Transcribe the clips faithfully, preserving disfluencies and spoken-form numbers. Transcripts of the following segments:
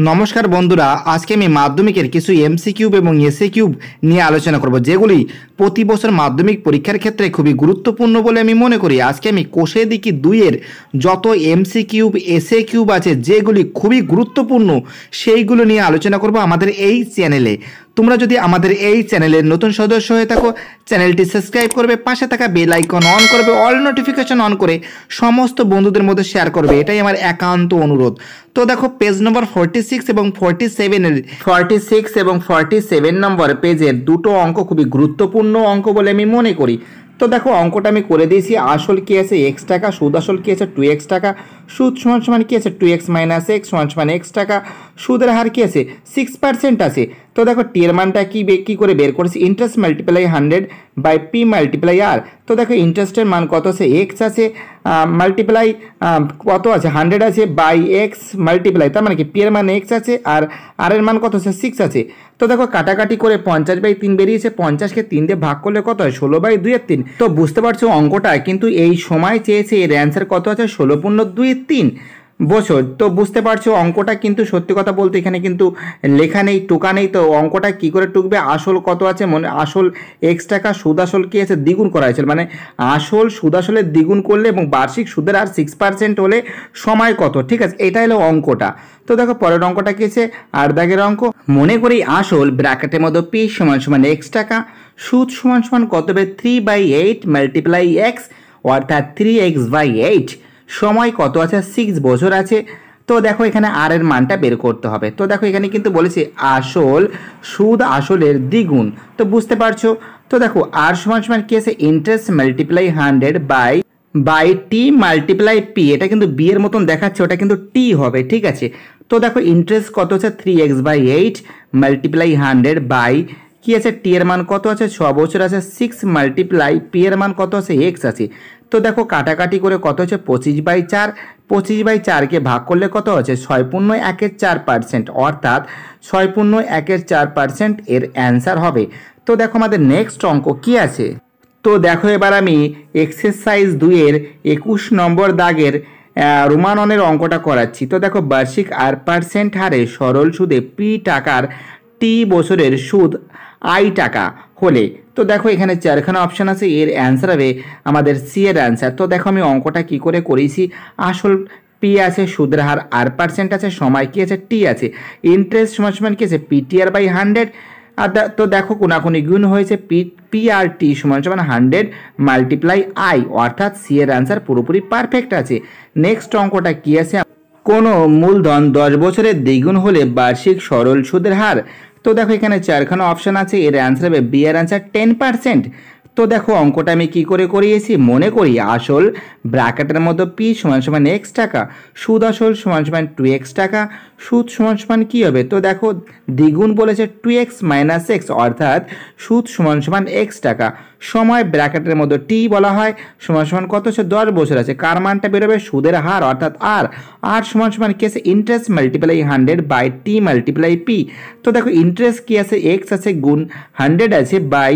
नमस्कार बंधुरा आज के माध्यमिकेर किछु एमसीकिउब एबं एसएकिउब निये आलोचना करब जेगुली प्रति बछर माध्यमिक परीक्षार क्षेत्रे खुबই गुरुत्वपूर्ण बोले आमि मने करी। आजके आमि कोषे दिकी दुई एर जतो एमसीकिउब एसएकिउब आछे जेगुली खुबই गुरुत्वपूर्ण सेइगुलो निये आलोचना करब आमादेर एई चैनेले। তোমরা যদি আমাদের এই চ্যানেলের নতুন সদস্য হয়ে থাকো চ্যানেলটি সাবস্ক্রাইব করবে, পাশে থাকা বেল আইকন অন করবে, অল নোটিফিকেশন অন করে সমস্ত বন্ধুদের মধ্যে শেয়ার করবে, এটাই আমার একান্ত অনুরোধ। তো দেখো পেজ নম্বর छियालीस এবং सैंतालीस এর छियालीस এবং सैंतालीस নম্বর পেজের দুটো অঙ্ক খুবই গুরুত্বপূর্ণ অঙ্ক বলে আমি মনে করি। তো দেখো অঙ্কটা আমি করে দিয়েছি। আসল কি আছে এক্স টাকা, সুদ আসল কি আছে টু এক্স টাকা, সুদ সমান সমান কি আছে টু এক্স মাইনাস এক্স সমান সমান এক্স টাকা, সুদের হার কি আছে সিক্স পার্সেন্ট আছে। তো দেখো টি এর মানটা কি কি করে বের করেছি, interest multiply hundred by P multiply R. তো দেখো ইন্টারেস্টের মান কত আছে এক্স আছে, মাল্টিপ্লাই কত আছে হান্ড্রেড আছে বাই এক্স মাল্টিপ্লাই, তার মানে কি পি এর মান এক্স আছে আর আর এর মান কত আছে সিক্স আছে। তো দেখো কাটাকাটি করে পঞ্চাশ বাই তিন বেরিয়েছে, পঞ্চাশকে তিন দিয়ে ভাগ করলে কত হয় ষোলো বাই দুই এর তিন। তো বুঝতে পারছো অঙ্কটা কিন্তু এই সময় চেয়েছে এর অ্যান্সার কত আছে ষোলো পূর্ণ দুই তিন বছর। তো বুঝতে পারছো অঙ্কটা কিন্তু সত্যি কথা বলতে এখানে কিন্তু লেখা নেই টোকা নেই। তো অঙ্কটা কি করে টুকবে, আসল কত আছে মনে আসল এক্স টাকা, সুদ আসল কি আছে দ্বিগুণ করা হয়েছিল, মানে আসল সুদ আসলের দ্বিগুণ করলে এবং বার্ষিক সুদের আর সিক্স পার্সেন্ট হলে সময় কত, ঠিক আছে এটা হলো অঙ্কটা। তো দেখো পরের অঙ্কটা কি আছে আট দাগের অঙ্ক, মনে করি আসল ব্র্যাকেটের মধ্যে পি সমান সমান এক্স টাকা, সুদ সমান সমান কত হবে three by eight multiply x অর্থাৎ থ্রি এক্স বাই এইট, সময় কত আছে সিক্স বছর আছে। তো দেখো এখানে আর এর মানটা বের করতে হবে। তো দেখো এখানে কিন্তু বলেছে আসল সুদ আসলের দ্বিগুণ, তো বুঝতে পারছো। তো দেখো আর সমান সমান কি আছে interest multiply hundred by by T multiply P, এটা কিন্তু বি এর মতন দেখাচ্ছে ওটা কিন্তু টি হবে, ঠিক আছে। তো দেখো ইন্টারেস্ট কত আছে three x by eight multiply hundred by কি আছে টি এর মান কত আছে ছ বছর আছে সিক্স মাল্টিপ্লাই পি এর মান কত আছে এক্স আছে। তো দেখো কাটাকাটি করে কত হচ্ছে পঁচিশ বাই চার, পঁচিশ বাই চারকে ভাগ করলে কত হচ্ছে ছয় পূর্ণ একের চার পার্সেন্ট অর্থাৎ ছয় পূর্ণ একের চার পার্সেন্ট এর অ্যান্সার হবে। তো দেখো আমাদের নেক্সট অঙ্ক কি আছে। তো দেখো এবার আমি এক্সারসাইজ দুইয়ের একুশ নম্বর দাগের রোমাননের অঙ্কটা করাচ্ছি। তো দেখো বার্ষিক আট পার্সেন্ট হারে সরল সুদে পি টাকার টি বছরের সুদ আই টাকা হলে। তো দেখো এখানে চারখানা অপশান আছে, এর অ্যান্সার হবে আমাদের সি এর অ্যান্সার। তো দেখো আমি অঙ্কটা কি করে করেছি, আসল পি আছে, সুদের হার আর পার্সেন্ট আছে, সময় কি আছে টি আছে, ইন্টারেস্ট সমান সমান কি আছে পিটিআর বাই হান্ড্রেড। আর তো দেখো কোনাকুনি গুণ হয়েছে পি পি আর টি সমান সমান হান্ড্রেড মাল্টিপ্লাই আই অর্থাৎ সি এর অ্যান্সার পুরোপুরি পারফেক্ট আছে। নেক্সট অঙ্কটা কি আছে, কোনো মূলধন দশ বছরের দ্বিগুণ হলে বার্ষিক সরল সুদের হার। তো দেখো এখানে চারখানা অপশান আছে, এর অ্যান্সার হবে বি এর অ্যান্সার টেন পার্সেন্ট। তো দেখো অঙ্কটা আমি কি করে করিয়েছি, মনে করি আসল ব্র্যাকেটের মধ্যে পি সমান সমান এক্স টাকা, সুদ আসল সমান সমান টু এক্স টাকা, সুদ সমান সমান কী হবে, তো দেখো দ্বিগুণ বলেছে টু এক্স মাইনাস এক্স অর্থাৎ সুদ সমান সমান এক্স টাকা, সময় ব্র্যাকেটের মধ্যে টি বলা হয়, সমান সমান কত হচ্ছে দশ বছর আছে, কার মানটা বেরোবে সুদের হার অর্থাৎ আর, আর সমান সমান কী আছে interest multiply hundred by T multiply P. তো দেখো ইন্টারেস্ট কী আছে এক্স আছে গুণ হান্ড্রেড আছে বাই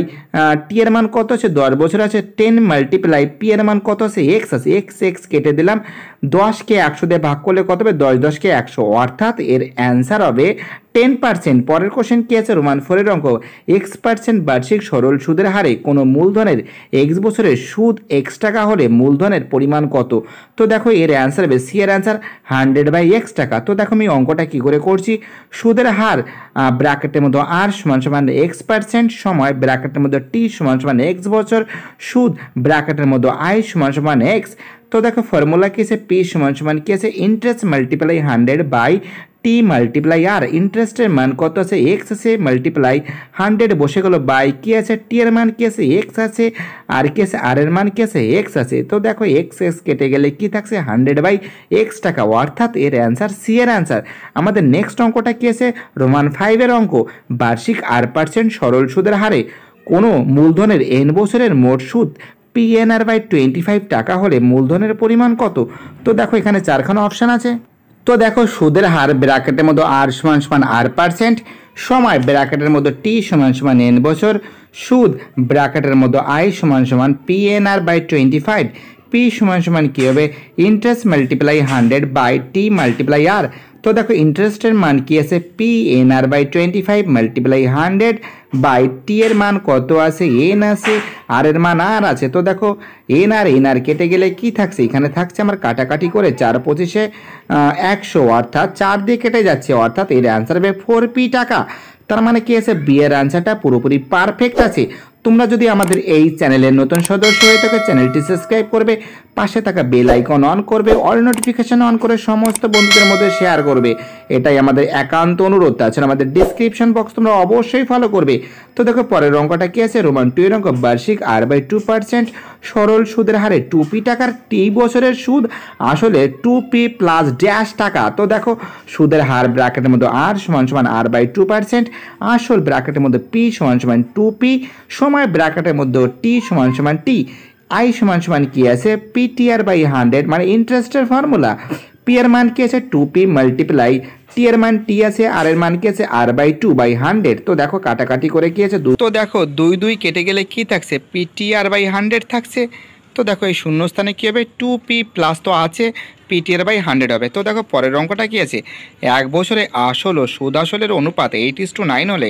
টি এর মান কত আছে দশ বছর আছে টেন মাল্টিপ্লাই পি এর মান কত আছে এক্স আছে, এক্স এক্স কেটে দিলাম, দশকে একশো দিয়ে ভাগ করলে কত হবে দশ দশকে একশো অর্থাৎ এর অ্যান্সার হবে টেন পার্সেন্ট। পরের কোশ্চেন কী আছে রোমান ফোরের অঙ্ক, এক্স পার্সেন্ট বার্ষিক সরল সুদের হারে কোনো মূলধনের এক্স বছরের সুদ এক্স টাকা হলে মূলধনের পরিমাণ কত। তো দেখো এর অ্যান্সার হবে সি এর অ্যান্সার হান্ড্রেড বাই এক্স টাকা। তো দেখো আমি অঙ্কটা কী করে করছি, সুদের হার ব্র্যাকেটের মধ্যে আর সমান সমান এক্স পার্সেন্ট, সময় ব্র্যাকেটের মধ্যে টি সমান সমান এক্স বছর, সুদ ব্র্যাকেটের মধ্যে আই সমান সমান এক্স। তো দেখো ফর্মুলা কী আছে পি সমান সমান কী আছে interest multiply hundred by T multiply R, ইন্টারেস্টের মান কত আছে এক্স আছে মাল্টিপ্লাই হান্ড্রেড বসে গেল বাই কি আছে টি এর মান কি আছে এক্স আছে আর কি আছে আর এর মান কি আছে এক্স আছে। তো দেখো এক্স এক্স কেটে গেলে কি থাকছে হান্ড্রেড বাই এক্স টাকা অর্থাৎ এর অ্যান্সার সি এর অ্যান্সার। আমাদের নেক্সট অঙ্কটা কী আছে রোমান ফাইভের অঙ্ক, বার্ষিক আট পার্সেন্ট সরল সুদের হারে কোনো মূলধনের এন বছরের মোট সুদ পিএনআর বাই টোয়েন্টি ফাইভ টাকা হলে মূলধনের পরিমাণ কত। তো দেখো এখানে চারখানা অপশান আছে। তো দেখো সুদের হার ব্র্যাকেটের মধ্যে আর সমান সমান আর পার্সেন্ট, সময় ব্র্যাকেটের মধ্যে টি সমান সমান এন বছর, সুদ ব্র্যাকেটের মধ্যে আই সমান সমান PNR by twenty five, P সমান সমান কী হবে interest multiply hundred by T multiply R. तो देखो इंटरेस्टेर मान कि आछे P N R by twenty five multiply hundred by T एर मान कत आछे एन आछे आर एर मान आर आछे। तो देखो एन आर एन आर केटे गेले कि थाकछे एखाने थाकछे आमार काटाकाटी करे चार पचिशे एकशो अर्थात चार दिये केटे जाच्छे अर्थात एर आंसर हबे फोर पी टाका। तार माने कि आछे बी एर आंसरटा पुरोपुरी पारफेक्ट आछे। तुम्हारा जो हमारे चैनल नतून सदस्य हो तो चैनल सबसक्राइब कर पाशे थाका बेल आइकन अन कर अल नोटिफिकेशन अन कर समस्त बंधुदेर मध्य शेयर करबे एटाई आमादेर एकान्त अनुरोध। ताछाड़ा आमादेर डिस्क्रिप्शन बक्स तुम्हारा अवश्य फलो करबे। तो देखो परेर अंकटा कि आछे रोमान टू एर अंक वार्षिक आर बाई टू पार्सेंट सरल सुदेर हारे टू पी टाकार टी बछरेर सूद आसले टू पी प्लस डैश टाका। तो देखो सूदेर हार ब्रैकेटेर मध्य आर समान समान आर बाई टू पार्सेंट आसल ब्रैकेटेर मध्य पी समान समान टू पी समय ब्रैकेटेर मध्य टी समान समान टी आई समान समान कि आछे P T R by hundred मान इंटरेस्टेर फर्मुला। पी एर मान कि आछे टू पी मल्टीप्लाई टी एर मान टी आछे आर एर मान कि आछे R by two by hundred. तो देखो काटाकाटी करे कि आछे तो देखो दुई दुई केटे गेले कि थाकछे P T R by hundred थाकछे। तो देखो ये शून्य स्थाने कि होबे टू पी प्लस तो आछे पी टी एर बाई हंड्रेड होबे। तो देखो परेर अंकटा कि आछे एक बछरे आसल ओ सूद आसलेर अनुपात एट इज टू नाइन होले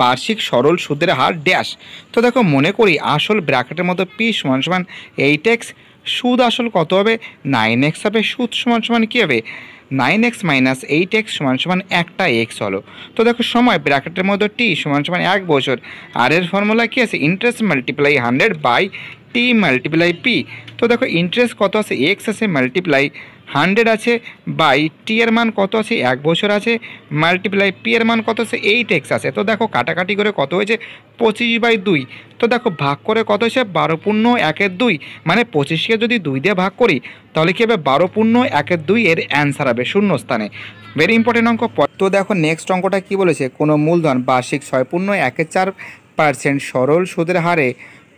वार्षिक सरल सूदेर हार डैश। तो देखो मने करी आसल ब्रैकेटेर मध्य पी समान समान एट एक्स सूद आसल कत होबे नाइन एक्स होबे सूद समान समान कि होबे nine x minus eight x समान समान एक एक्स हलो। तो देखो समय ब्रैकेटेर मध्य टी समान समान एक बछर आर एर फर्मुला कि आछे interest multiply hundred by T multiply P. तो देखो इंटरेस्ट कत आछे एक्स आछे मल्टीप्लाई हंड्रेड आछे बाई टी एर मान कत आछे एक बछर आछे मल्टीप्लाई पी एर मान कत आछे एट एक्स आछे। तो देखो काटाकाटी करे कत होयेछे पचिश बाई दुई। तो देखो भाग करे कत होयेछे बारो पूर्ण एकेर दुई माने पचिश के जदि दुई दिये भाग करी ताहले कि होबे बारो पूर्ण एकेर दुई एर आंसर होबे शून्य स्थाने भेरि इम्पोर्टेंट अंक। तो देखो नेक्स्ट अंकटा कि बोलेछे कोनो मूलधन वार्षिक छय पूर्ण एक चार पार्सेंट सरल सूदेर हारे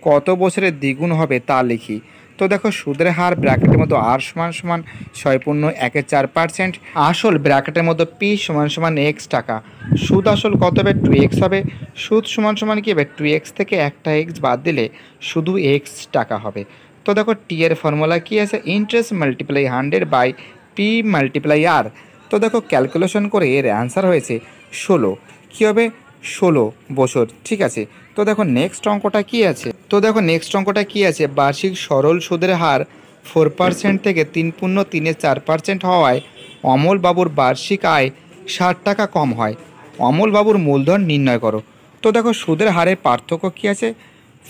कत बछरे द्विगुण होबे ता लिखी। तो देखो सूदेर हार ब्रैकेटेर मध्य आर समान समान छय पूर्ण एक चार पार्सेंट आसल ब्रैकेटेर मध्य पी समान समान एक्स टाका सूद आसल कत होबे टू एक्स होबे सूद समान समान कि होबे टू एक्स थेके एकटा एक्स बाद दिले शुधु एक्स टाका होबे। तो देखो टी एर फर्मुला कि आछे interest multiply hundred by P multiply R. तो देखो क्यालकुलेशन करे एर आंसर होयेछे षोलो कि होबे षोलो बछर ठीक आछे। तो देखो नेक्स्ट अंकटा कि आछे तो देखो नेक्स्ट अंकटा कि आछे वार्षिक सरल सूदेर हार फोर पार्सेंट थेके तीन पूर्ण तीन चार पार्सेंट हवाय अमल बाबुर वार्षिक आय षाट टाका कम हय अमल बाबुर मूलधन निर्णय करो। तो देखो सूदेर हारे पार्थक्य कि आछे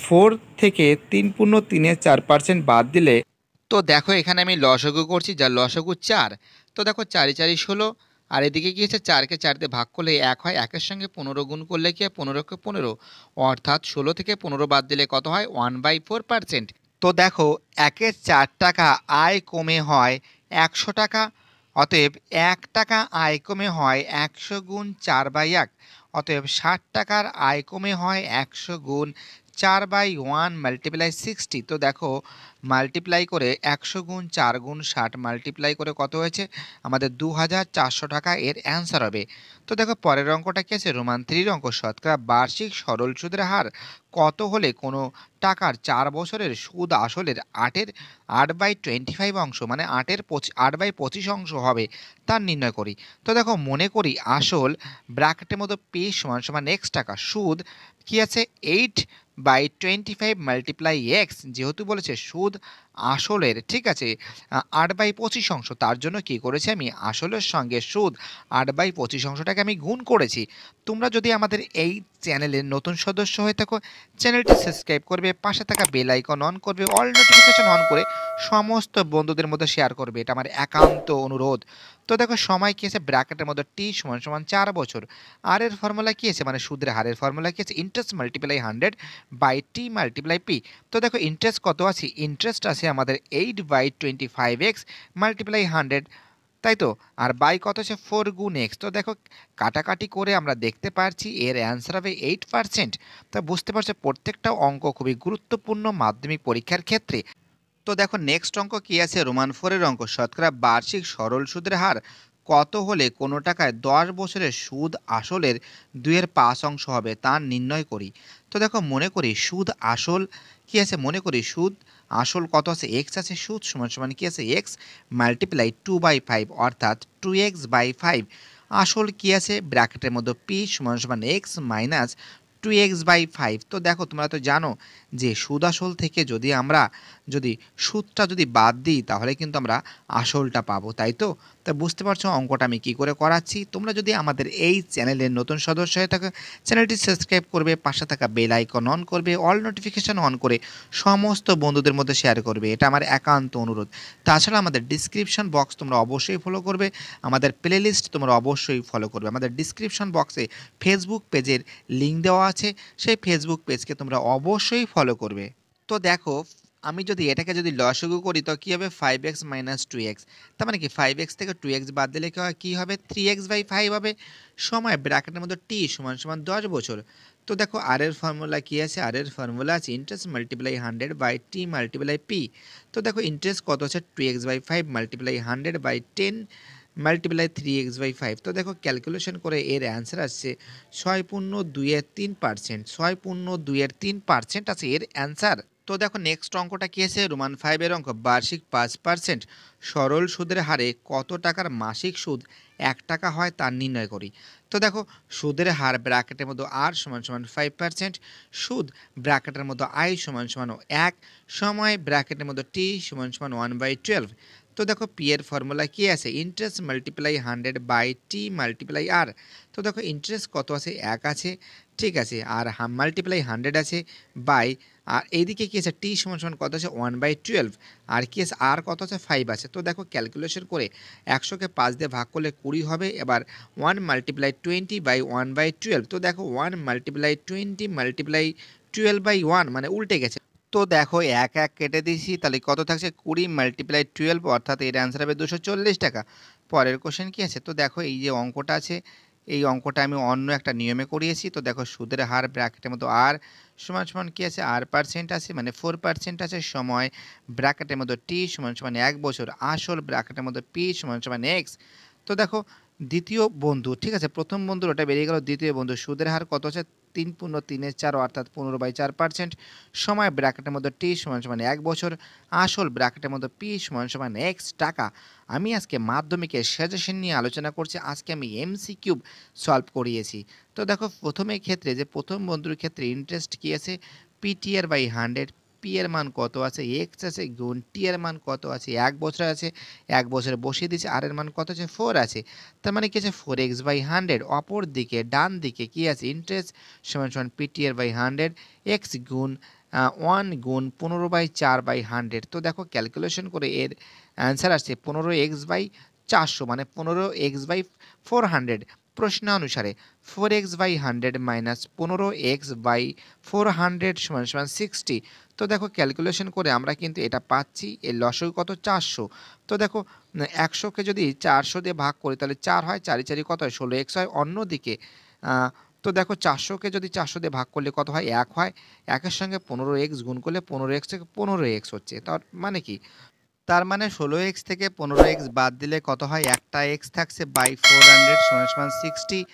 फोर थेके तीन पूर्ण तीन चार पार्सेंट बाद दिले। तो देखो एखाने आमि लसागु करछि जार लसागु चार। तो देखो चारि चारि षोलो और एदिके कि आछे चार के चार दिये भाग करले एक हय एकेर संगे पंद्रह गुण करले कि हय पंद्रह के पंद्रह अर्थात षोलो थेके पंद्रह बाद दिले कत हय वन बाई फोर पार्सेंट। तो देखो एकेर चार टाका आय कमे हय एकशो टाका अतएव एक टाका आय कमे हय एकशो गुण चार बाई एक अतएव षाट टाकार आय कमे हय एकशो गुण चार बाई वन मल्टीप्लाई सिक्सटी। तो देखो मल्टीप्लाई करे एकशो गुण चार गुण षाट मल्टीप्लाई करे कत होयेछे आमादेर दो हज़ार चारशो टाका एर आंसर होबे। तो देखो परेर अंकटा कि आछे रोमान थ्रीर अंक शतकरा वार्षिक सरल सूदेर हार कत होले कोनो टाकार चार बछरेर सूद आसलेर आठेर आठ बाई टोन्टी फाइव अंश माने आठेर आठ बाई पचिश अंश होबे तार निर्णय करी। तो देखो मने करी आसल ब्रैकेटेर मध्य पी समान समान एक्स टाका सूद कि आछे eight by twenty five multiply x जेहेतु बोलेछे सूद आसलेर ठीक आछे आठ बाई पचिश अंश तार जोन्नो कि करेछि आमि आसलेर संगे सूद आठ बाई पचिश अंशटाके आमि गुण करेछि। तोमरा जोदि आमादेर एई चैनेलेर नतुन सदस्य हये थाको चैनेलटि सबसक्राइब करबे पाशे थाका बेल आइकन अन करबे अल नोटिफिकेशन अन करे समस्त बंधुदेर मध्य शेयर करबे एटा आमार एकान्त अनुरोध। तो देखो समय कि आछे ब्रैकेटेर मध्य टी समान समान चार बछर आर एर फर्मुला कि आछे माने सूदेर हारेर फर्मुला कि आछे interest multiply hundred by T multiply P. तो देखो इंटरेस्ट कत आछे इंटरेस्ट आछे आमादेर eight by twenty five x multiply hundred ताई तो और बाई कत से फोर गुण एक्स। तो देखो काटाकाटी करे आमरा देखते पारछि एर आंसर होबे एट पार्सेंट। तो बुझते पारछो प्रत्येकटा अंक खुबই गुरुत्वपूर्ण माध्यमिक परीक्षार क्षेत्रे। तो देखो नेक्स्ट अंक कि आछे रोमान फोरेर अंक शतकरा वार्षिक सरल सूदेर हार कत होले कोनो टाकाय दस बछरेर सूद आसलेर दुइयेर पाँच अंश होबे ता निर्णय करी। तो देखो मने करी सूद आसल कि आछे मने करी सूद आसल कत आछे एक्स आछे सूद समान समान कि आछे x multiply two by five अर्थात टू एक्स बाई फाइव आसल कि आछे ब्रैकेटेर मध्य पी समान समान x minus two x by five. तो देखो तुम्हारा तो जानो जे सूद आसल थेके जदि आमरा जदि सूदटा जदि बाद दी ताहले किन्तु आमरा आसलटा पाबो ताई तो तो बुझते पारछो अंकटा आमि कि करे कराच्छि। तोमरा जदि आमादेर एई चैनेलेर नतून सदस्य हये थाको चैनेलटी सबस्क्राइब करबे, पाशे थाका बेल आइकन अन करबे, अल नोटिफिकेशन अन करे समस्त बंधुदेर मध्य शेयर करबे, एटा आमार एकान्त अनुरोध। ताछाड़ा आमादेर डिस्क्रिपशन बक्स तोमरा अवश्यई फलो करबे, आमादेर प्लेलिस्ट तोमरा अवश्यई फलो करबे। आमादेर डिस्क्रिपशन बक्से फेसबुक पेजेर लिंक देओया आछे, सेई फेसबुक पेजके तोमरा अवश्यई फलो करबे। तो देखो आमी जो एटाके जो लसगु करी तो कि हबे five x minus two x तार माने कि फाइव एक्स थेके टू एक्स बाद दिले कि हबे थ्री एक्स बाई फाइव हबे समय ब्रैकेटेर मध्ये टी समान समान दस बछर। तो देखो आर एर फर्मुला कि आछे, आर एर फर्मुला आछे interest multiply hundred by T multiply P. तो देखो इंटरेस्ट कत आछे two x by five multiply hundred by ten multiply three x by five. तो देखो क्यालकुलेशन करे एर आंसर आसছে छय पूर्ण दुइएर तीन पार्सेंट, छय पूर्ण दुइएर तीन पार्सेंट आछे एर आंसर। तो देखो नेक्स्ट अंकटा कि आछे रोमान फाइवेर अंक वार्षिक पाँच पार्सेंट सरल सूधर हारे कत टाकार मासिक सूद एक टाका हय तार निर्णय करी। तो देखो सूधर हार ब्रैकेटेर मध्ये आर समान समान फाइव पार्सेंट, सूद ब्रैकेटेर मध्ये आई समान समान एक, समय ब्रैकेटेर मध्ये टी समान समान वन बाई टुएल्व। तो देखो पी एर फर्मुला कि आछे interest multiply hundred by T multiply R. तो देखो इंटरेस्ट कत आछे एक आछे ठीक आछे आर माल्टिप्लाई हंड्रेड आछे बाई और एदिके कि आछे टी समान समान कत आछे वन बाई टुएल्व और कि आछे आर कत आछे फाइव आछे। तो देखो क्यालकुलेशन करे एकशो के पाँच दिए भाग करले कुड़ी हबे, एबार one multiply twenty by one by twelve. तो देखो one multiply twenty multiply twelve by one माने उल्टे गेछे। तो देखो एक एक केटे दीची ताहले कत थाकछे कुड़ी माल्टिप्लाई टुएल्व अर्थात एर आंसर हबे दुशो चल्लिश टाका। परेर कोश्चेन कि आछे, तो देखो एई जे अंकटा आछे এই অঙ্কটা আমি অন্য একটা নিয়মে করিয়েছি। তো দেখো সুদের হার ব্র্যাকেটের মধ্যে আর সমান সমান কি আছে আর পার্সেন্ট আছে মানে ফোর পার্সেন্ট আছে, সময় ব্র্যাকেটের মধ্যে টি সমান সমান এক বছর, আসল ব্র্যাকেটের মধ্যে পি সমান সমান এক্স। তো দেখো দ্বিতীয় বন্ধু ঠিক আছে প্রথম বন্ধুর ওটা বেরিয়ে গেল, দ্বিতীয় বন্ধু সুদের হার কত আছে तीन पूर्ण तीन चार अर्थात पंद्रह बाई चार पार्सेंट, समय ब्रैकेटेर मध्य टी समान समान एक बचर, आसल ब्रैकेटेर मध्य पी समान समान एक्स टाका। आमी आज के माध्यमिकेर सजेशन निये आलोचना करछि, आज के आमी एमसीक्यू सल्व करिएछि। तो देखो प्रथम क्षेत्रे जे प्रथम बंधुर क्षेत्रे इंटरेस्ट कि आछे P T R by hundred, P एर मान कत आछे एक्स आछे गुण टी एर मान कत आछे एक बछर आछे एक बछर बसिए दिछे, आर एर मान कत आछे फोर आछे तार माने कि आछे फोर एक्स बाई हंड्रेड। अपर दिके डान दिके कि आछे इंटरेस्ट समान समान पी टी एर बाई हंड्रेड एक्स गुण वन गुण पंद्रह बाई चार बाई हंड्रेड। तो देखो क्यालकुलेशन करे एर आंसर आसছে पंद्रह एक्स बाई चारशो माने पंद्रह एक्स बाई फोर हंड्रेड। प्रश्न अनुसारे four x by hundred minus पंद्रह एक्स बाई फोर हंड्रेड समान समान सिक्सटी। तो देखो क्यालकुलेशन करे आमरा किन्तु एटा पाচ্ছি ए लसगु कत चारशो। तो देखो एकशो के जदि चारशो दिए भाग करी ताहले चार हय, चारि चारि कत हय षोलो एक्स हय। अन्यदिके तो देखो चारशो के जदि चारशो दिए भाग करले कत हय एक हय, एकेर संगे पंद्रह एक्स गुण करले पंद्रह एक्स थेके पंद्रह एक्स हच्छे तार माने कि तार माने षोलो एक्स थेके पंद्रह एक्स बाद दिले कत हय एकटा एक्स थाकछे बाई फोर हंड्रेड समान समान सिक्सटी।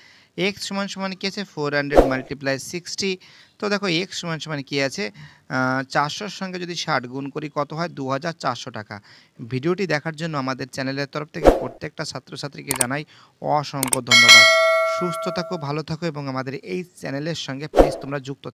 एक्स समान समान कि आछे फोर हंड्रेड माल्टिप्लाई सिक्सटी। तो देखो एक्स समान समान कि आछे चारशोर संगे जदि षाट गुण करी कत हय दो हज़ार चारशो टाका। भिडियोटी देखार जोन्नो आमादेर चैनेलेर तरफ थेके प्रत्येकटा छात्र छात्रीके जानाई असंख्य धन्यवाद। सुस्थ थाको, भालो थाको एबं आमादेर एई चैनेलेर संगे प्लिज तोमरा जुक्त।